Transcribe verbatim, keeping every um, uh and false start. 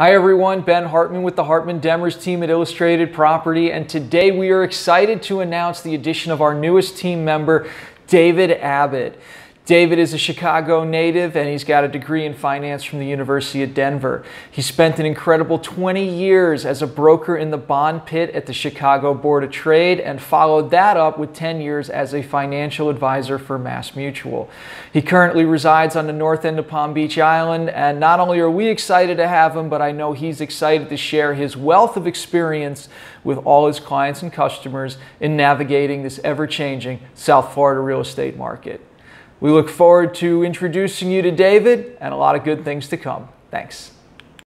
Hi everyone, Ben Hartman with the Hartman Demers team at Illustrated Property, and today we are excited to announce the addition of our newest team member, David Abbott. David is a Chicago native and he's got a degree in finance from the University of Denver. He spent an incredible twenty years as a broker in the bond pit at the Chicago Board of Trade and followed that up with ten years as a financial advisor for MassMutual. He currently resides on the north end of Palm Beach Island, and not only are we excited to have him, but I know he's excited to share his wealth of experience with all his clients and customers in navigating this ever-changing South Florida real estate market. We look forward to introducing you to David, and a lot of good things to come. Thanks.